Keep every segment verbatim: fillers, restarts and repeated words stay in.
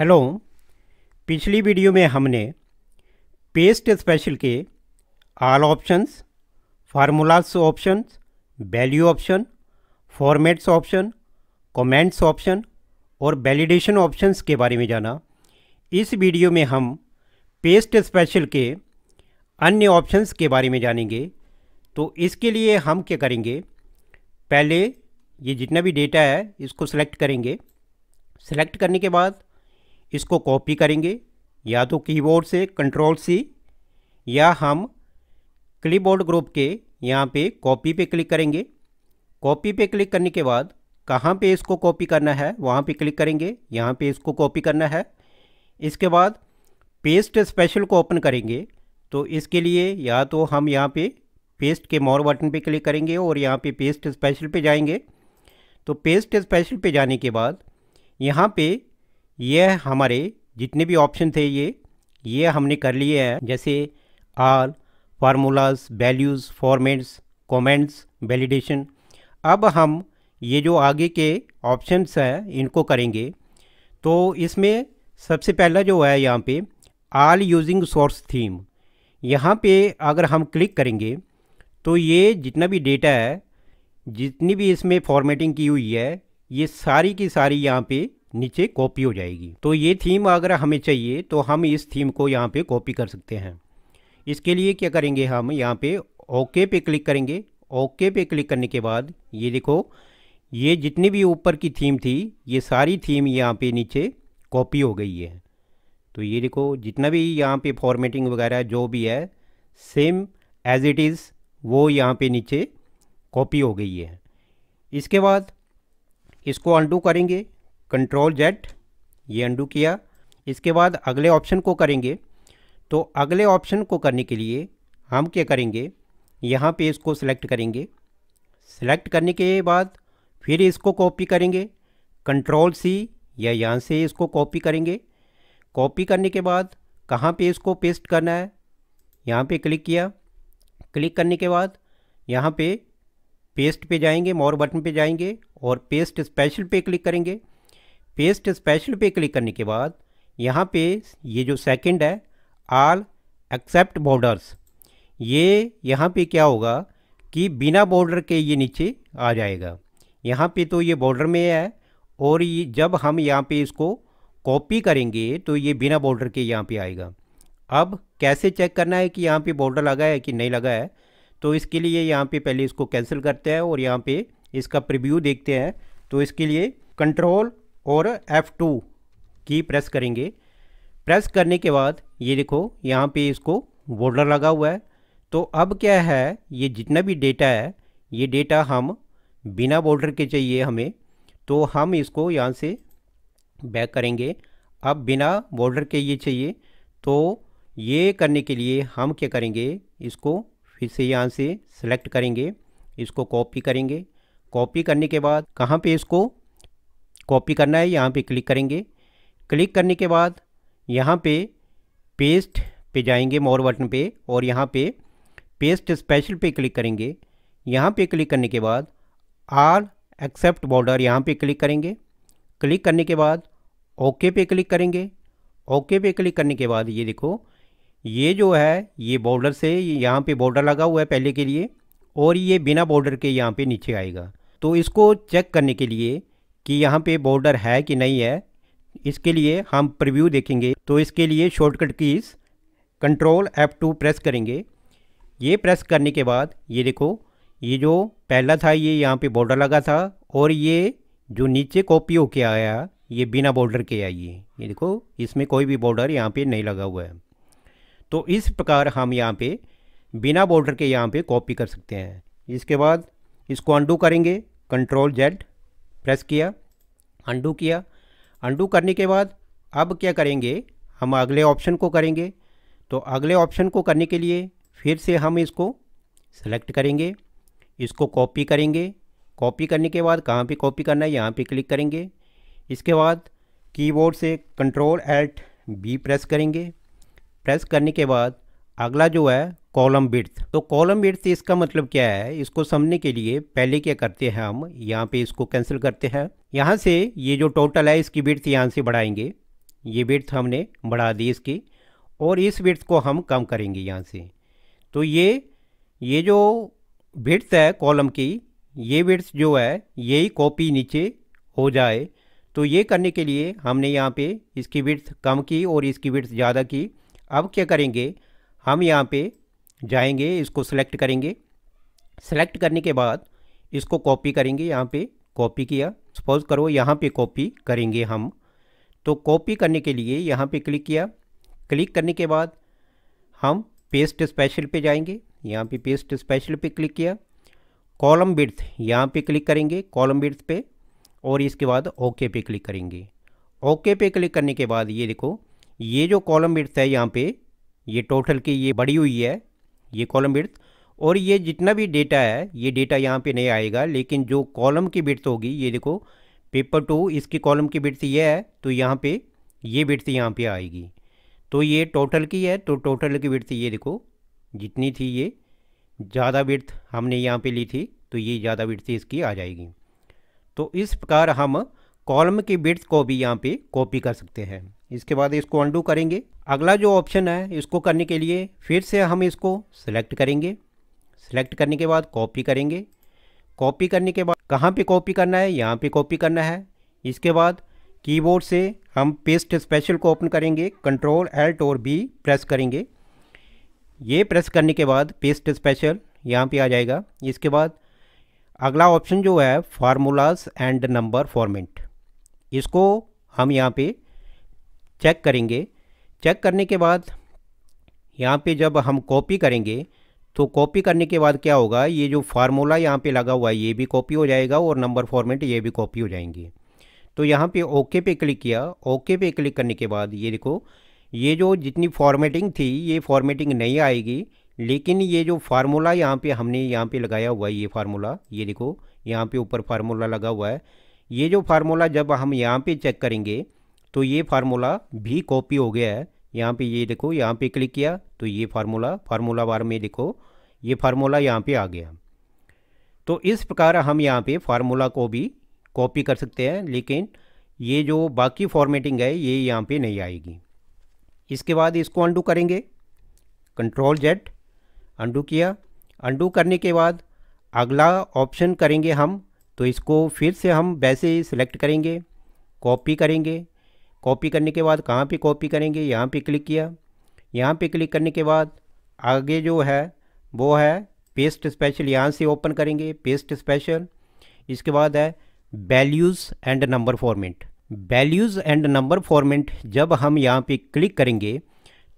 Hello, पिछली video में हमने पेस्ट स्पेशल के all options, formulas options, value option, formats option, comments option और वैलिडेशन ऑप्शंस के बारे में जाना। इस वीडियो में हम पेस्ट स्पेशल के अन्य ऑप्शंस के बारे में जानेंगे। तो इसके लिए हम क्या करेंगे, पहले ये जितना भी डेटा है इसको सिलेक्ट करेंगे। सिलेक्ट करने के बाद इसको कॉपी करेंगे, या तो कीबोर्ड से कंट्रोल सी या हम क्लिपबोर्ड ग्रुप के यहाँ पे कॉपी पे क्लिक करेंगे। कॉपी पे क्लिक करने के बाद कहाँ पे इसको कॉपी करना है वहाँ पे क्लिक करेंगे, यहाँ पे इसको कॉपी करना है। इसके बाद पेस्ट स्पेशल को ओपन करेंगे, तो इसके लिए या तो हम यहाँ पे पेस्ट के मोर बटन पे क्लिक करेंगे और यहाँ पे पेस्ट स्पेशल पे जाएंगे। तो पेस्ट स्पेशल पे जाने के बाद यहाँ पे यह हमारे जितने भी ऑप्शन थे ये ये हमने कर लिए हैं, जैसे all, formulas, values, formats, comments, validation. अब हम ये जो आगे के ऑप्शंस हैं इनको करेंगे। तो इसमें सबसे पहला जो है यहाँ पे आल यूजिंग सोर्स थीम, यहाँ पे अगर हम क्लिक करेंगे तो ये जितना भी डेटा है, जितनी भी इसमें फॉर्मेटिंग की हुई है, ये सारी की सारी यहाँ पे नीचे कॉपी हो जाएगी। तो ये थीम अगर हमें चाहिए तो हम इस थीम को यहाँ पे कॉपी कर सकते हैं। इसके लिए क्या करेंगे, हम यहाँ पे ओके पे क्लिक करेंगे। ओके पे क्लिक करने के बाद ये देखो, ये जितनी भी ऊपर की थीम थी ये सारी थीम यहाँ पे नीचे कॉपी हो गई है। तो ये देखो जितना भी यहाँ पे फॉर्मेटिंग वगैरह जो भी है सेम एज इट इज़ वो यहाँ पे नीचे कॉपी हो गई है। इसके बाद इसको अंडू करेंगे, कंट्रोल जेड, ये अंडू किया। इसके बाद अगले ऑप्शन को करेंगे। तो अगले ऑप्शन को करने के लिए हम क्या करेंगे, यहाँ पे इसको सिलेक्ट करेंगे। सिलेक्ट करने के बाद फिर इसको कॉपी करेंगे, कंट्रोल सी या यहाँ से इसको कॉपी करेंगे। कॉपी करने के बाद कहाँ पे इसको पेस्ट करना है, यहाँ पे क्लिक किया। क्लिक करने के बाद यहाँ पे पेस्ट पे जाएंगे, मोर बटन पे जाएंगे और पेस्ट स्पेशल पे क्लिक करेंगे। पेस्ट स्पेशल पे क्लिक करने के बाद यहाँ पे ये जो सेकंड है आल एक्सेप्ट बॉर्डर्स, ये यहाँ पे क्या होगा कि बिना बॉर्डर के ये नीचे आ जाएगा। यहाँ पे तो ये बॉर्डर में है और ये जब हम यहाँ पे इसको कॉपी करेंगे तो ये बिना बॉर्डर के यहाँ पे आएगा। अब कैसे चेक करना है कि यहाँ पे बॉर्डर लगा है कि नहीं लगा है, तो इसके लिए यहाँ पे पहले इसको कैंसिल करते हैं और यहाँ पे इसका प्रीव्यू देखते हैं। तो इसके लिए कंट्रोल और एफ टू की प्रेस करेंगे। प्रेस करने के बाद ये देखो यहाँ पे इसको बॉर्डर लगा हुआ है। तो अब क्या है, ये जितना भी डेटा है ये डेटा हम बिना बॉर्डर के चाहिए हमें, तो हम इसको यहाँ से बैक करेंगे। अब बिना बॉर्डर के ये चाहिए, तो ये करने के लिए हम क्या करेंगे, इसको फिर से यहाँ से सिलेक्ट करेंगे, इसको कॉपी करेंगे। कॉपी करने के बाद कहाँ पे इसको कॉपी करना है, यहाँ पे क्लिक करेंगे। क्लिक करने के बाद यहाँ पे पेस्ट पे जाएंगे, मोर बटन पे, और यहाँ पे पेस्ट स्पेशल पे क्लिक करेंगे। यहाँ पे क्लिक करने के बाद आल एक्सेप्ट बॉर्डर यहाँ पे क्लिक करेंगे। क्लिक करने के बाद ओके पे क्लिक करेंगे। ओके पे क्लिक करने के बाद ये देखो ये जो है ये बॉर्डर से यहाँ पे बॉर्डर लगा हुआ है पहले के लिए, और ये बिना बॉर्डर के यहाँ पे नीचे आएगा। तो इसको चेक करने के लिए कि यहाँ पे बॉर्डर है कि नहीं है, इसके लिए हम प्रीव्यू देखेंगे। तो इसके लिए shortcut keys control F two press करेंगे। ये प्रेस करने के बाद ये देखो ये जो पहला था ये यहाँ पे बॉर्डर लगा था, और ये जो नीचे कॉपी होके आया ये बिना बॉर्डर के आई है। ये देखो इसमें कोई भी बॉर्डर यहाँ पे नहीं लगा हुआ है। तो इस प्रकार हम यहाँ पे बिना बॉर्डर के यहाँ पे कॉपी कर सकते हैं। इसके बाद इसको अंडू करेंगे, कंट्रोल जेड प्रेस किया, अंडू किया। अंडू करने के बाद अब क्या करेंगे, हम अगले ऑप्शन को करेंगे। तो अगले ऑप्शन को करने के लिए फिर से हम इसको सेलेक्ट करेंगे, इसको कॉपी करेंगे। कॉपी करने के बाद कहाँ पे कॉपी करना है, यहाँ पे क्लिक करेंगे। इसके बाद कीबोर्ड से कंट्रोल एल्ट बी प्रेस करेंगे। प्रेस करने के बाद अगला जो है कॉलम विड्थ। तो कॉलम विड्थ इसका मतलब क्या है, इसको समझने के लिए पहले क्या करते हैं, हम यहाँ पे इसको कैंसिल करते हैं। यहाँ से ये जो टोटल है इसकी विड्थ यहाँ से बढ़ाएंगे। ये विड्थ हमने बढ़ा दी इसकी, और इस विड्थ को हम कम करेंगे यहाँ से। तो ये ये जो विड्थ है कॉलम की, ये विड्थ जो है यही कॉपी नीचे हो जाए। तो ये करने के लिए हमने यहाँ पे इसकी विड्थ कम की और इसकी विड्थ ज़्यादा की। अब क्या करेंगे, हम यहाँ पे जाएंगे, इसको सिलेक्ट करेंगे, सेलेक्ट करने के बाद इसको कॉपी करेंगे। यहाँ पे कॉपी किया, सपोज करो यहाँ पे कॉपी करेंगे हम। तो कॉपी करने के लिए यहाँ पे क्लिक किया, क्लिक करने के बाद हम पेस्ट स्पेशल पे जाएंगे, यहाँ पे पेस्ट स्पेशल पे क्लिक किया, कॉलम विड्थ यहाँ पे क्लिक करेंगे, कॉलम विड्थ पे, और इसके बाद ओके पे क्लिक करेंगे। ओके पे क्लिक करने के बाद ये देखो ये जो कॉलम विड्थ है यहाँ पे ये टोटल की ये बढ़ी हुई है, ये कॉलम विड्थ। और ये जितना भी डेटा है ये डेटा यहाँ पे नहीं आएगा, लेकिन जो कॉलम की विड्थ होगी, ये देखो पेपर टू इसकी कॉलम की विड्थ ये है, तो यहाँ पे ये विड्थ यहाँ पे आएगी। तो ये टोटल की है, तो टोटल की विड्थ ये देखो जितनी थी, ये ज़्यादा विड्थ हमने यहाँ पे ली थी, तो ये ज़्यादा विड्थ इसकी आ जाएगी। तो इस प्रकार हम कॉलम की विड्थ को भी यहाँ पे कॉपी कर सकते हैं। इसके बाद इसको अंडू करेंगे। अगला जो ऑप्शन है इसको करने के लिए फिर से हम इसको सिलेक्ट करेंगे, सेलेक्ट करने के बाद कॉपी करेंगे, कॉपी करने के बाद कहाँ पे कॉपी करना है, यहाँ पे कॉपी करना है। इसके बाद कीबोर्ड से हम पेस्ट स्पेशल को ओपन करेंगे, कंट्रोल एल्ट और बी प्रेस करेंगे। ये प्रेस करने के बाद पेस्ट स्पेशल यहाँ पे आ जाएगा। इसके बाद अगला ऑप्शन जो है फार्मूलाज एंड नंबर फॉर्मेट, इसको हम यहाँ पे चेक करेंगे। चेक करने के बाद यहाँ पे जब हम कॉपी करेंगे तो कॉपी करने के बाद क्या होगा, ये जो फार्मूला यहाँ पे लगा हुआ है ये भी कॉपी हो जाएगा और नंबर फॉर्मेट ये भी कॉपी हो जाएंगे। तो यहाँ पे ओके पे क्लिक किया, ओके पे क्लिक करने के बाद ये देखो ये जो जितनी फॉर्मेटिंग थी ये फॉर्मेटिंग नहीं आएगी, लेकिन ये जो फार्मूला यहाँ पे हमने यहाँ पे लगाया हुआ है ये फार्मूला, ये देखो यहाँ पे ऊपर फार्मूला लगा हुआ है, ये जो फार्मूला जब हम यहाँ पे चेक करेंगे तो ये फार्मूला भी कॉपी हो गया है। यहाँ पे ये देखो यहाँ पे क्लिक किया तो ये फार्मूला फार्मूला बार में देखो ये फार्मूला यहाँ पे आ गया। तो इस प्रकार हम यहाँ पे फार्मूला को भी कॉपी कर सकते हैं, लेकिन ये जो बाकी फॉर्मेटिंग है ये यहाँ पे नहीं आएगी। इसके बाद इसको अंडू करेंगे, कंट्रोल जेड, अंडू किया। अंडू करने के बाद अगला ऑप्शन करेंगे हम, तो इसको फिर से हम वैसे ही सिलेक्ट करेंगे, कॉपी करेंगे। कॉपी करने के बाद कहाँ पे कॉपी करेंगे, यहाँ पे क्लिक किया, यहाँ पे क्लिक करने के बाद आगे जो है वो है पेस्ट स्पेशल, यहाँ से ओपन करेंगे पेस्ट स्पेशल। इसके बाद है values and number format. Values and number format जब हम यहाँ पे क्लिक करेंगे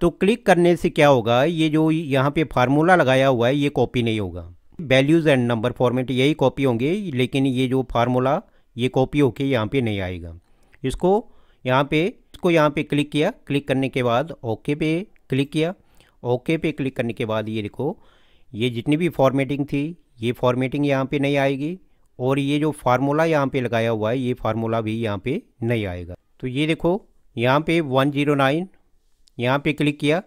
तो क्लिक करने से क्या होगा, ये जो यहाँ पे फार्मूला लगाया हुआ है ये कॉपी नहीं होगा। वैल्यूज़ एंड नंबर फॉर्मेट यही कॉपी होंगे, लेकिन ये जो फार्मूला ये कॉपी होके यहाँ पर नहीं आएगा। इसको यहाँ पे इसको यहाँ पे क्लिक किया, क्लिक करने के बाद ओके पे क्लिक किया, ओके पे क्लिक करने के बाद ये देखो ये जितनी भी फॉर्मेटिंग थी ये फॉर्मेटिंग यहाँ पे नहीं आएगी, और ये जो फार्मूला यहाँ पे लगाया हुआ है ये फार्मूला भी यहाँ पे नहीं आएगा। तो ये देखो यहाँ पे वन ज़ीरो नाइन, यहाँ पे क्लिक किया,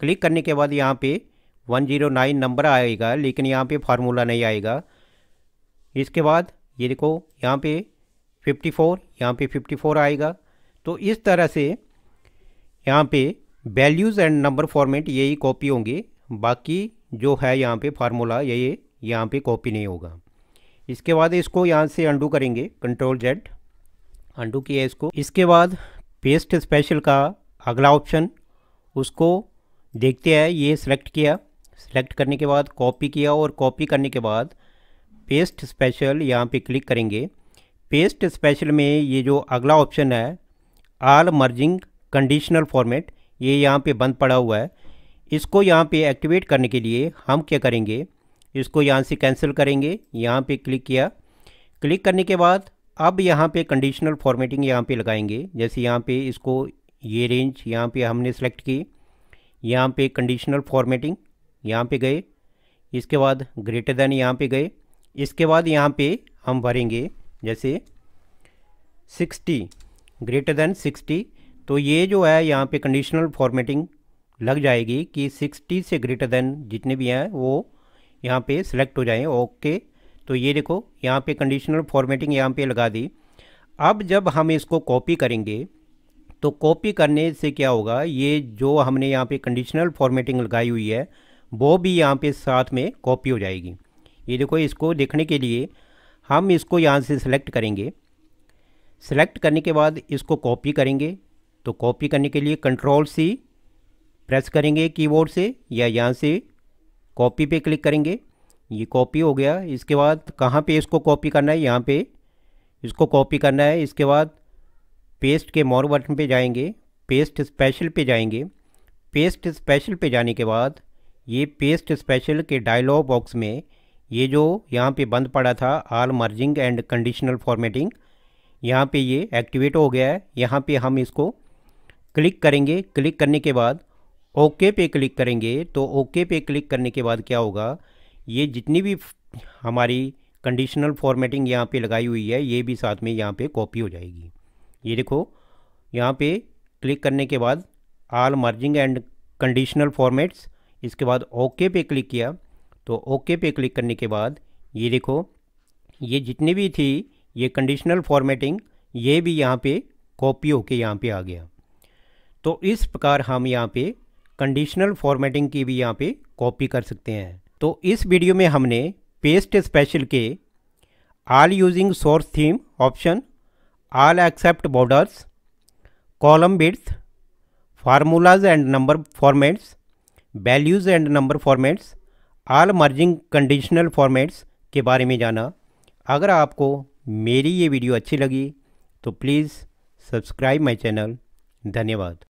क्लिक करने के बाद यहाँ पे वन ज़ीरो नाइन नंबर आएगा, लेकिन यहाँ पे फार्मूला नहीं आएगा। इसके बाद ये देखो यहाँ पे फिफ्टी फोर, यहाँ पे फिफ्टी फोर आएगा। तो इस तरह से यहाँ पे वैल्यूज़ एंड नंबर फॉर्मेट यही कॉपी होंगे, बाकी जो है यहाँ पे फार्मूला यही यहाँ पे कॉपी नहीं होगा। इसके बाद इसको यहाँ से अंडू करेंगे, कंट्रोल जेड, अंडू किया इसको। इसके बाद पेस्ट स्पेशल का अगला ऑप्शन उसको देखते हैं, ये सिलेक्ट किया, सिलेक्ट करने के बाद कॉपी किया, और कॉपी करने के बाद पेस्ट स्पेशल यहाँ पे क्लिक करेंगे। पेस्ट स्पेशल में ये जो अगला ऑप्शन है आल मर्जिंग कंडीशनल फॉर्मेट, ये यहाँ पे बंद पड़ा हुआ है, इसको यहाँ पे एक्टिवेट करने के लिए हम क्या करेंगे, इसको यहाँ से कैंसिल करेंगे। यहाँ पे क्लिक किया, क्लिक करने के बाद अब यहाँ पे कंडीशनल फॉर्मेटिंग यहाँ पे लगाएंगे। जैसे यहाँ पे इसको ये रेंज यहाँ पे हमने सेलेक्ट की, यहाँ पे कंडीशनल फॉर्मेटिंग यहाँ पे गए, इसके बाद ग्रेटर देन यहाँ पे गए। इसके बाद यहाँ पे हम भरेंगे जैसे सिक्सटी, ग्रेटर देन सिक्सटी। तो ये जो है यहाँ पे कंडीशनल फॉर्मेटिंग लग जाएगी कि सिक्सटी से ग्रेटर देन जितने भी हैं वो यहाँ पे सिलेक्ट हो जाएं। ओके, तो ये देखो यहाँ पे कंडीशनल फॉर्मेटिंग यहाँ पे लगा दी। अब जब हम इसको कॉपी करेंगे तो कॉपी करने से क्या होगा, ये जो हमने यहाँ पे कंडीशनल फॉर्मेटिंग लगाई हुई है वो भी यहाँ पे साथ में कॉपी हो जाएगी। ये देखो, इसको देखने के लिए हम इसको यहाँ से सिलेक्ट करेंगे, सिलेक्ट करने के बाद इसको कॉपी करेंगे। तो कॉपी करने के लिए कंट्रोल सी प्रेस करेंगे कीबोर्ड से, या यहाँ से कॉपी पे क्लिक करेंगे। ये कॉपी हो गया। इसके बाद कहाँ पे इसको कॉपी करना है, यहाँ पे इसको कॉपी करना है। इसके बाद पेस्ट के मोर बटन पे जाएंगे, पेस्ट स्पेशल पे जाएंगे। पेस्ट स्पेशल पे जाने के बाद ये पेस्ट स्पेशल के डायलॉग बॉक्स में ये जो यहाँ पे बंद पड़ा था all merging and conditional formatting, यहाँ पे ये एक्टिवेट हो गया है। यहाँ पे हम इसको क्लिक करेंगे, क्लिक करने के बाद ओके पे क्लिक करेंगे। तो ओके पे क्लिक करने के बाद क्या होगा, ये जितनी भी हमारी कंडीशनल फॉर्मेटिंग यहाँ पे लगाई हुई है ये भी साथ में यहाँ पे कॉपी हो जाएगी। ये देखो, यहाँ पे क्लिक करने के बाद all merging and conditional formats, इसके बाद ओके पे क्लिक किया। तो ओके पे क्लिक करने के बाद ये देखो, ये जितनी भी थी ये कंडीशनल फॉर्मेटिंग ये भी यहाँ पे कॉपी होके यहाँ पे आ गया। तो इस प्रकार हम यहाँ पे कंडीशनल फॉर्मेटिंग की भी यहाँ पे कॉपी कर सकते हैं। तो इस वीडियो में हमने पेस्ट स्पेशल के all using source theme option, all except borders, column width, formulas and number formats, values and number formats, all merging conditional formats के बारे में जाना। अगर आपको मेरी ये वीडियो अच्छी लगी तो प्लीज़ सब्सक्राइब माय चैनल। धन्यवाद।